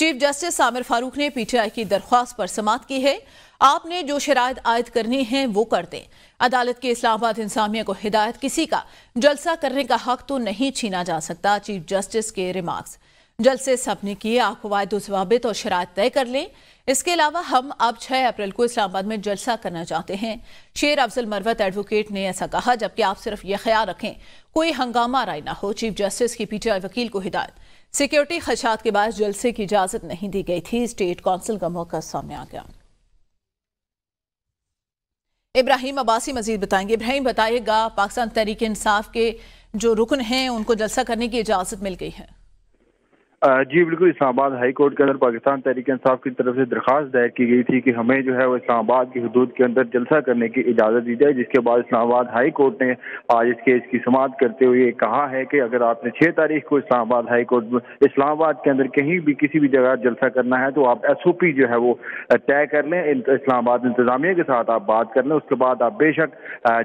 Chief justice Aamir Farooq ने PTI की दरख्वास्त पर समाअत की है। आपने जो शराइत आयद करनी है वो कर दें। अदालत की इस्लामाबाद इंसामिया को हिदायत, किसी का जलसा करने का हक तो नहीं छीना जा सकता। चीफ जस्टिस के रिमार्क्स। जलसे सबने किए, आप वायदो जवाबित और शराइत तय कर लें। इसके अलावा हम अब 6 अप्रैल को इस्लामाबाद में जलसा करना चाहते हैं। शेर अफजल मरवत एडवोकेट ने ऐसा कहा, जबकि आप सिर्फ ये ख्याल रखें कोई हंगामा राय ना हो। चीफ जस्टिस की पीटीआई वकील को हिदायत। सिक्योरिटी खदशात के बाद जलसे की इजाजत नहीं दी गई थी। स्टेट काउंसिल का मौका सामने आ गया। इब्राहिम अब्बासी मजीद बताएंगे। इब्राहिम बताएगा, पाकिस्तान तहरीक इंसाफ के जो रुकन हैं उनको जलसा करने की इजाजत मिल गई है। जी बिल्कुल, इस्लामाबाद हाई कोर्ट के अंदर पाकिस्तान तहरीक इंसाफ की तरफ से दरख्वास्त दायर की गई थी कि हमें जो है वो इस्लामाबाद की हदूद के अंदर जलसा करने की इजाज़त दी जाए। जिसके बाद इस्लामाबाद हाई कोर्ट ने आज इस केस की सुनवाई करते हुए कहा है कि अगर आपने 6 तारीख को इस्लामाबाद हाई कोर्ट में इस्लामाबाद के अंदर कहीं भी किसी भी जगह जलसा करना है तो आप SOP जो है वो तय कर लें, इस्लामाबाद इंतजामिया के साथ आप बात कर लें, उसके बाद आप बेशक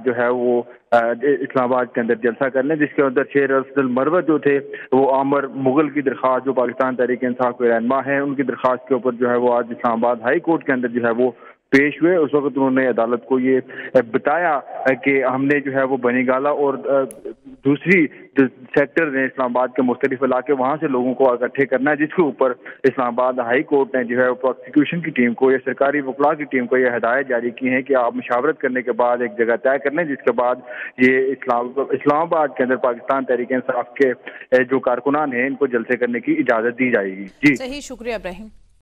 जो है वो इस्लामाबाद के अंदर जलसा कर लें। जिसके अंदर शेर अफजल मरवत जो थे वो आमिर मुगल की दरख्वास्त, जो पाकिस्तान तहरीक इंसाफ के रहनुमा है, उनकी दरख्वास्त के ऊपर जो है वो आज इस्लामाबाद हाई कोर्ट के अंदर जो है वो पेश हुए। उस वक्त उन्होंने अदालत को ये बताया कि हमने जो है वो बनीगाला और दूसरी सेक्टर ने इस्लामाबाद के मुख्तलिफ इलाके वहाँ से लोगों को इकट्ठे करना है, जिसके ऊपर इस्लामाबाद हाई कोर्ट ने जो है प्रोसिक्यूशन की टीम को या सरकारी वकला की टीम को यह हिदायत जारी की है कि आप मशावरत करने के बाद एक जगह तय कर लें। जिसके बाद ये इस्लामाबाद के अंदर पाकिस्तान तहरीक इंसाफ के जो कारकुनान हैं इनको जलसे करने की इजाज़त दी जाएगी। जी सही, शुक्रिया इब्राहिम।